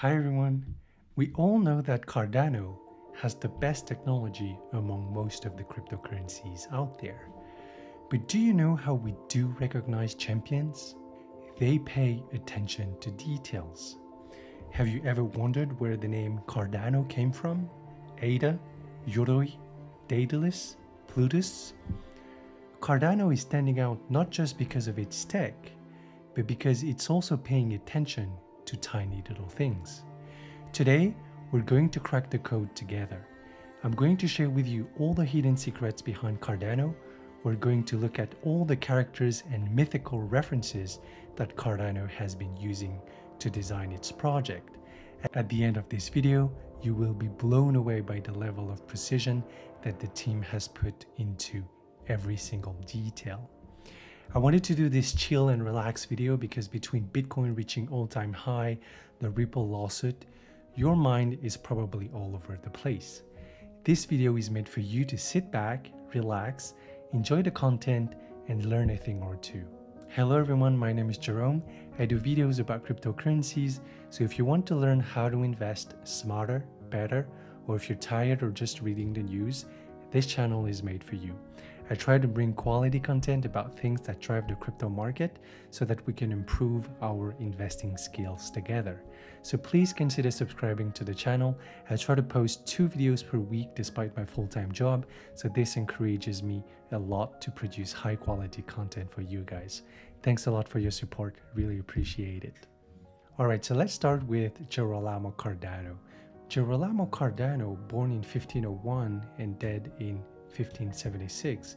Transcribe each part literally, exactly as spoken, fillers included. Hi everyone. We all know that Cardano has the best technology among most of the cryptocurrencies out there. But do you know how we do recognize champions? They pay attention to details. Have you ever wondered where the name Cardano came from? A D A, Yoroi, Daedalus, Plutus? Cardano is standing out not just because of its tech, but because it's also paying attention to tiny little things. Today, we're going to crack the code together. I'm going to share with you all the hidden secrets behind Cardano. We're going to look at all the characters and mythical references that Cardano has been using to design its project. At the end of this video, you will be blown away by the level of precision that the team has put into every single detail. I wanted to do this chill and relax video because between Bitcoin reaching all-time high, the Ripple lawsuit, your mind is probably all over the place. This video is meant for you to sit back, relax, enjoy the content, and learn a thing or two. Hello everyone, my name is Jerome. I do videos about cryptocurrencies, so if you want to learn how to invest smarter, better, or if you're tired or just reading the news, this channel is made for you. I try to bring quality content about things that drive the crypto market so that we can improve our investing skills together. So please consider subscribing to the channel. I try to post two videos per week despite my full-time job, so this encourages me a lot to produce high-quality content for you guys. Thanks a lot for your support, really appreciate it. Alright, so let's start with Gerolamo Cardano. Gerolamo Cardano, born in fifteen oh one and dead in fifteen seventy-six,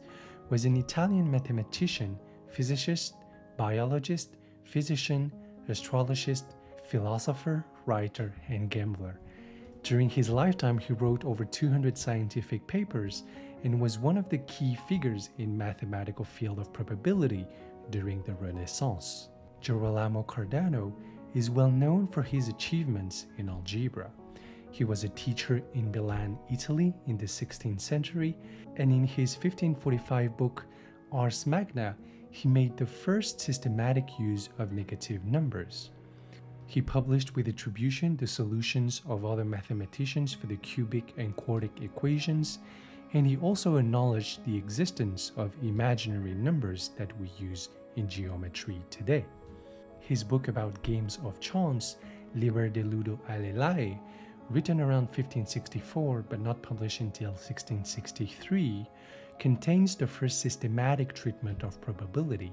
was an Italian mathematician, physicist, biologist, physician, astrologist, philosopher, writer, and gambler. During his lifetime, he wrote over two hundred scientific papers and was one of the key figures in mathematical field of probability during the Renaissance. Gerolamo Cardano is well known for his achievements in algebra. He was a teacher in Milan, Italy in the sixteenth century, and in his fifteen forty-five book Ars Magna, he made the first systematic use of negative numbers. He published with attribution the solutions of other mathematicians for the cubic and quartic equations, and he also acknowledged the existence of imaginary numbers that we use in geometry today. His book about games of chance, Liber de Ludo Aleae, written around fifteen sixty-four but not published until sixteen sixty-three, contains the first systematic treatment of probability.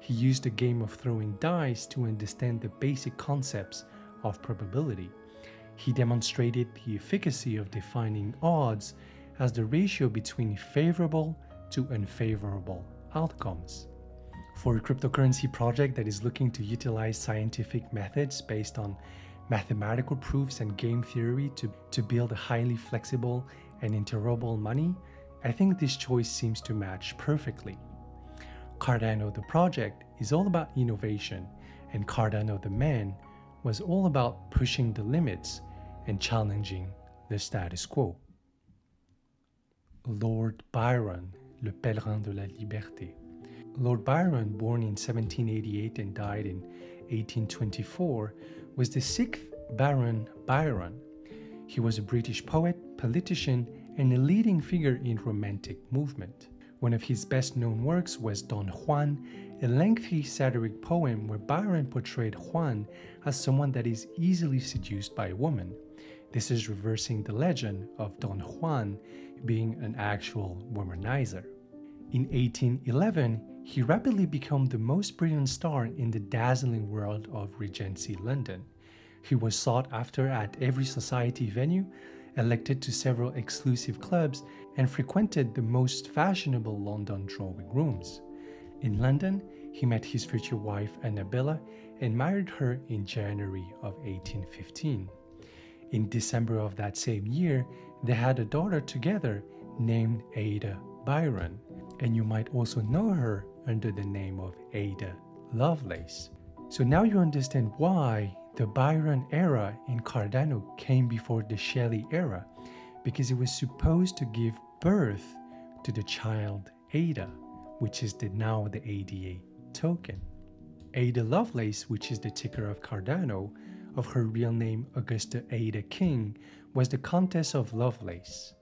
He used the game of throwing dice to understand the basic concepts of probability. He demonstrated the efficacy of defining odds as the ratio between favorable to unfavorable outcomes. For a cryptocurrency project that is looking to utilize scientific methods based on mathematical proofs and game theory to, to build a highly flexible and interoperable money, I think this choice seems to match perfectly. Cardano the project is all about innovation, and Cardano the man was all about pushing the limits and challenging the status quo. Lord Byron, le pèlerin de la liberté. Lord Byron, born in seventeen eighty-eight and died in eighteen twenty-four, was the sixth Baron Byron. He was a British poet, politician, and a leading figure in Romantic movement. One of his best-known works was Don Juan, a lengthy satiric poem where Byron portrayed Juan as someone that is easily seduced by a woman. This is reversing the legend of Don Juan being an actual womanizer. In eighteen eleven, he rapidly became the most brilliant star in the dazzling world of Regency London. He was sought after at every society venue, elected to several exclusive clubs, and frequented the most fashionable London drawing rooms. In London, he met his future wife Annabella and married her in January of eighteen fifteen. In December of that same year, they had a daughter together named Ada Byron, and you might also know her under the name of Ada Lovelace. So now you understand why the Byron era in Cardano came before the Shelley era, because it was supposed to give birth to the child Ada, which is the, now the A D A token. Ada Lovelace, which is the ticker of Cardano, of her real name Augusta Ada King, was the Countess of Lovelace.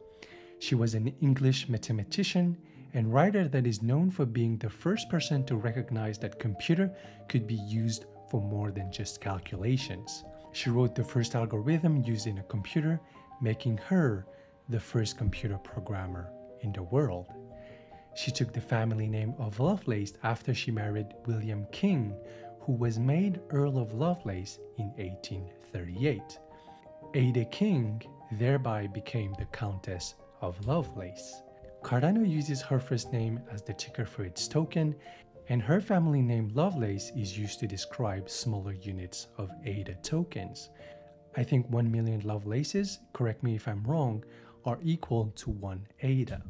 She was an English mathematician and writer that is known for being the first person to recognize that computer could be used for more than just calculations. She wrote the first algorithm used in a computer, making her the first computer programmer in the world. She took the family name of Lovelace after she married William King, who was made Earl of Lovelace in eighteen thirty-eight. Ada King thereby became the Countess of Lovelace. Cardano uses her first name as the ticker for its token, and her family name Lovelace is used to describe smaller units of A D A tokens. I think one million Lovelaces, correct me if I'm wrong, are equal to one A D A.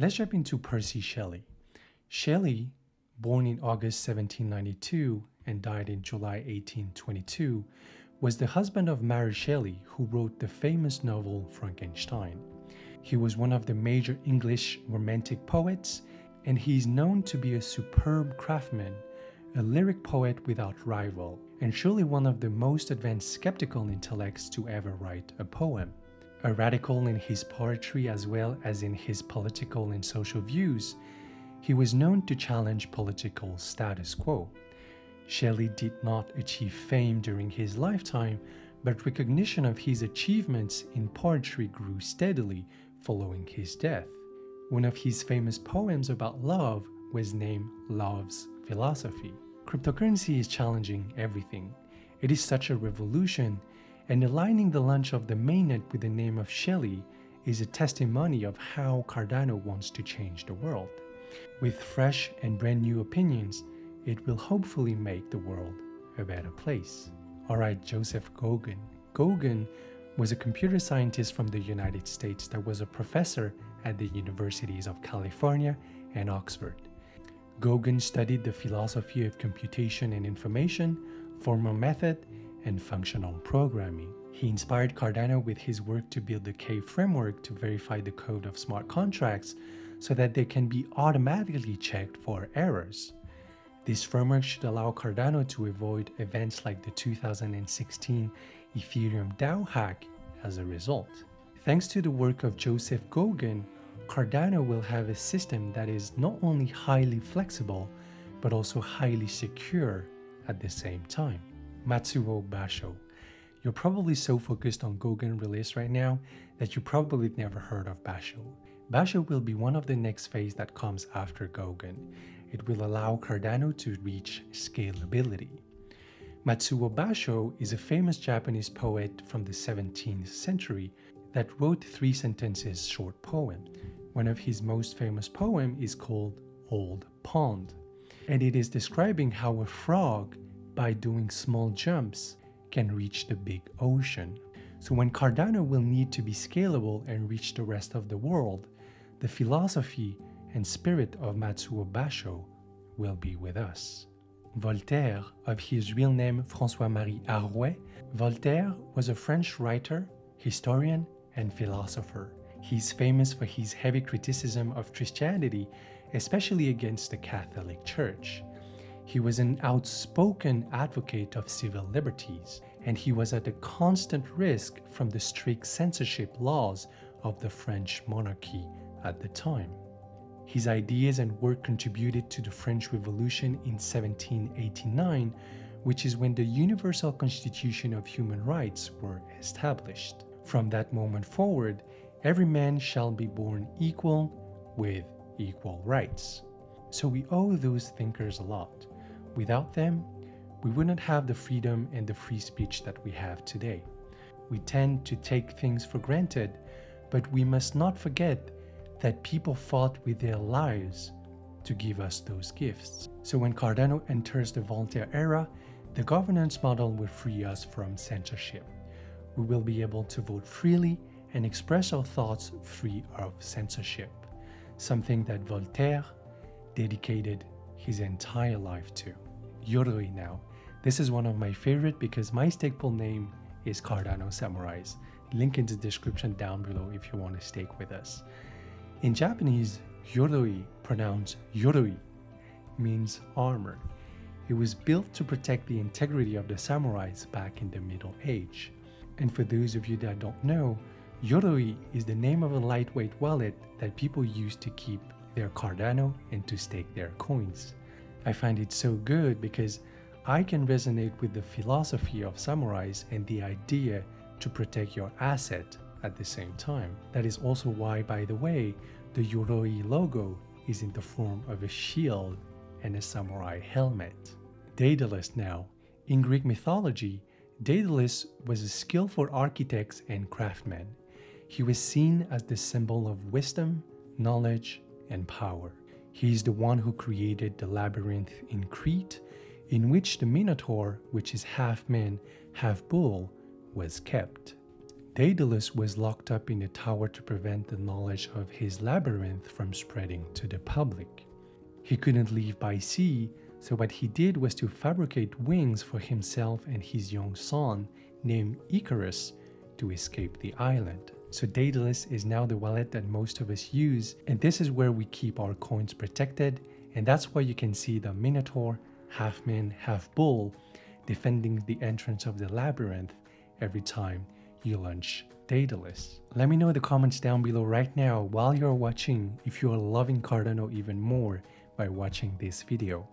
Let's jump into Percy Shelley. Shelley, born in August seventeen ninety-two and died in July eighteen twenty-two, was the husband of Mary Shelley, who wrote the famous novel Frankenstein. He was one of the major English romantic poets, and he is known to be a superb craftsman, a lyric poet without rival, and surely one of the most advanced skeptical intellects to ever write a poem. A radical in his poetry as well as in his political and social views, he was known to challenge political status quo. Shelley did not achieve fame during his lifetime, but recognition of his achievements in poetry grew steadily following his death. One of his famous poems about love was named Love's Philosophy. Cryptocurrency is challenging everything. It is such a revolution, and aligning the launch of the mainnet with the name of Shelley is a testimony of how Cardano wants to change the world. With fresh and brand new opinions, it will hopefully make the world a better place. Alright, Joseph Goguen. Goguen was a computer scientist from the United States that was a professor at the Universities of California and Oxford. Goguen studied the philosophy of computation and information, formal method, and functional programming. He inspired Cardano with his work to build the K framework to verify the code of smart contracts so that they can be automatically checked for errors. This framework should allow Cardano to avoid events like the two thousand sixteen Ethereum DAO hack as a result. Thanks to the work of Joseph Goguen, Cardano will have a system that is not only highly flexible, but also highly secure at the same time. Matsuo Basho. You're probably so focused on Goguen release right now that you probably never heard of Basho. Basho will be one of the next phase that comes after Goguen. It will allow Cardano to reach scalability. Matsuo Basho is a famous Japanese poet from the seventeenth century that wrote three sentences short poem. One of his most famous poem is called Old Pond, and it is describing how a frog, by doing small jumps, can reach the big ocean. So when Cardano will need to be scalable and reach the rest of the world, the philosophy and spirit of Matsuo Basho will be with us. Voltaire, of his real name François-Marie Arouet, Voltaire was a French writer, historian, and philosopher. He is famous for his heavy criticism of Christianity, especially against the Catholic Church. He was an outspoken advocate of civil liberties, and he was at a constant risk from the strict censorship laws of the French monarchy at the time. His ideas and work contributed to the French Revolution in seventeen eighty-nine, which is when the Universal Constitution of Human Rights were established. From that moment forward, every man shall be born equal with equal rights. So we owe those thinkers a lot. Without them, we wouldn't have the freedom and the free speech that we have today. We tend to take things for granted, but we must not forget that people fought with their lives to give us those gifts. So when Cardano enters the Voltaire era, the governance model will free us from censorship. We will be able to vote freely and express our thoughts free of censorship, something that Voltaire dedicated his entire life to. Yoroi now. This is one of my favorite because my stakepool name is Cardano Samurais. Link in the description down below if you want to stake with us. In Japanese, Yoroi, pronounced Yoroi, means armor. It was built to protect the integrity of the samurais back in the Middle Age. And for those of you that don't know, Yoroi is the name of a lightweight wallet that people used to keep their Cardano and to stake their coins. I find it so good because I can resonate with the philosophy of samurais and the idea to protect your asset at the same time. That is also why, by the way, the Yoroi logo is in the form of a shield and a samurai helmet. Daedalus now. In Greek mythology, Daedalus was a skillful architect and craftsman. He was seen as the symbol of wisdom, knowledge, and power. He is the one who created the labyrinth in Crete, in which the Minotaur, which is half man, half bull, was kept. Daedalus was locked up in a tower to prevent the knowledge of his labyrinth from spreading to the public. He couldn't leave by sea, so what he did was to fabricate wings for himself and his young son, named Icarus, to escape the island. So Daedalus is now the wallet that most of us use, and this is where we keep our coins protected, and that's why you can see the Minotaur, half man, half bull, defending the entrance of the labyrinth every time you launch Daedalus. Let me know in the comments down below right now while you're watching if you are loving Cardano even more by watching this video.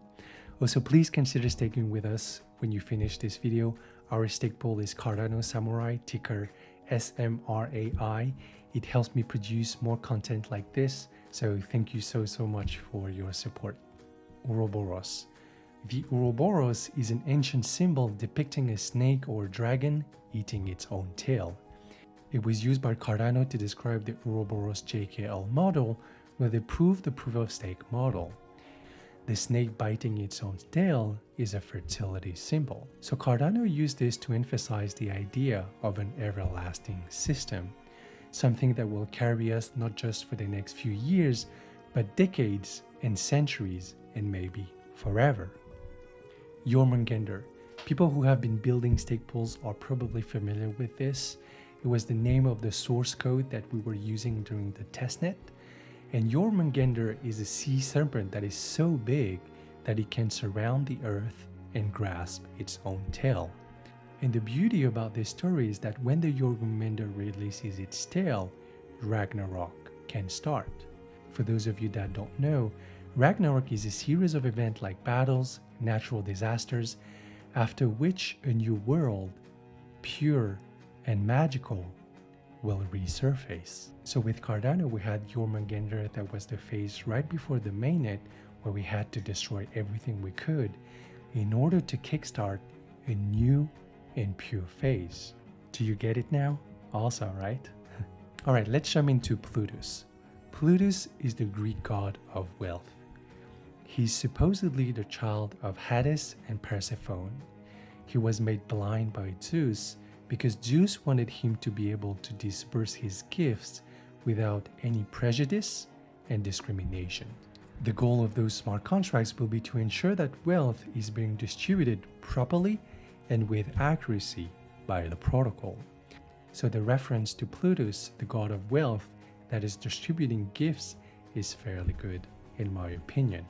Also, please consider staking with us when you finish this video. Our stake pool is Cardano Samurai, ticker S M R A I. It helps me produce more content like this, so thank you so, so much for your support. Ouroboros. The Ouroboros is an ancient symbol depicting a snake or dragon eating its own tail. It was used by Cardano to describe the Ouroboros J K L model, where they proved the proof-of-stake model. The snake biting its own tail is a fertility symbol. So Cardano used this to emphasize the idea of an everlasting system, something that will carry us not just for the next few years, but decades and centuries and maybe forever. Jormungandr. People who have been building stake pools are probably familiar with this. It was the name of the source code that we were using during the testnet. And Jormungandr is a sea serpent that is so big that it can surround the earth and grasp its own tail. And the beauty about this story is that when the Jormungandr releases its tail, Ragnarok can start. For those of you that don't know, Ragnarok is a series of events like battles, natural disasters, after which a new world, pure and magical, will resurface. So with Cardano, we had Jormungandr that was the phase right before the mainnet where we had to destroy everything we could in order to kickstart a new and pure phase. Do you get it now? Awesome, right? Alright, let's jump into Plutus. Plutus is the Greek god of wealth. He's supposedly the child of Hades and Persephone. He was made blind by Zeus because Zeus wanted him to be able to disperse his gifts without any prejudice and discrimination. The goal of those smart contracts will be to ensure that wealth is being distributed properly and with accuracy by the protocol. So the reference to Plutus, the god of wealth that is distributing gifts, is fairly good in my opinion.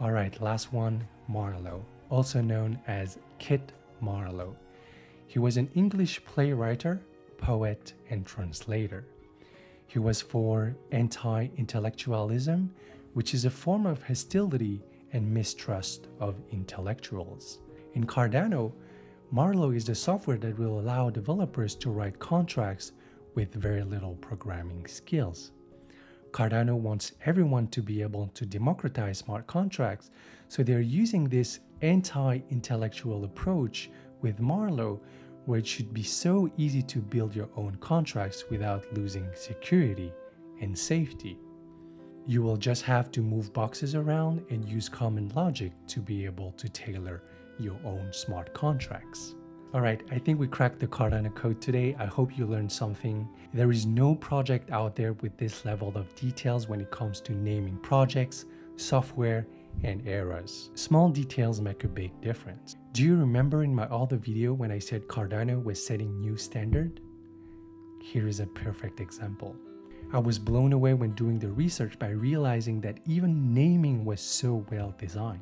Alright, last one, Marlowe, also known as Kit Marlowe. He was an English playwright, poet, and translator. He was for anti-intellectualism, which is a form of hostility and mistrust of intellectuals. In Cardano, Marlowe is the software that will allow developers to write contracts with very little programming skills. Cardano wants everyone to be able to democratize smart contracts, so they're using this anti-intellectual approach with Marlowe, where it should be so easy to build your own contracts without losing security and safety. You will just have to move boxes around and use common logic to be able to tailor your own smart contracts. Alright, I think we cracked the Cardano code today. I hope you learned something. There is no project out there with this level of details when it comes to naming projects, software, and eras. Small details make a big difference. Do you remember in my other video when I said Cardano was setting new standard? Here is a perfect example. I was blown away when doing the research by realizing that even naming was so well designed.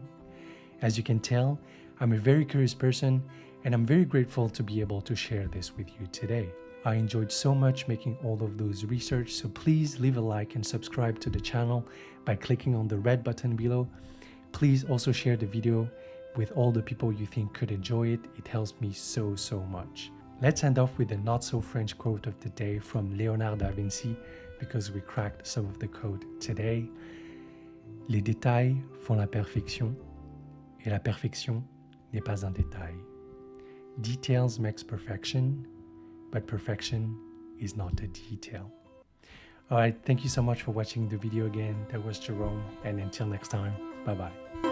As you can tell, I'm a very curious person, and I'm very grateful to be able to share this with you today. I enjoyed so much making all of those research, so please leave a like and subscribe to the channel by clicking on the red button below. Please also share the video with all the people you think could enjoy it. It helps me so, so much. Let's end off with a not-so-French quote of the day from Leonardo da Vinci, because we cracked some of the code today. Les détails font la perfection, et la perfection n'est pas un détail. Details makes perfection, but perfection is not a detail. Alright, thank you so much for watching the video again. That was Jerome, and until next time, bye-bye.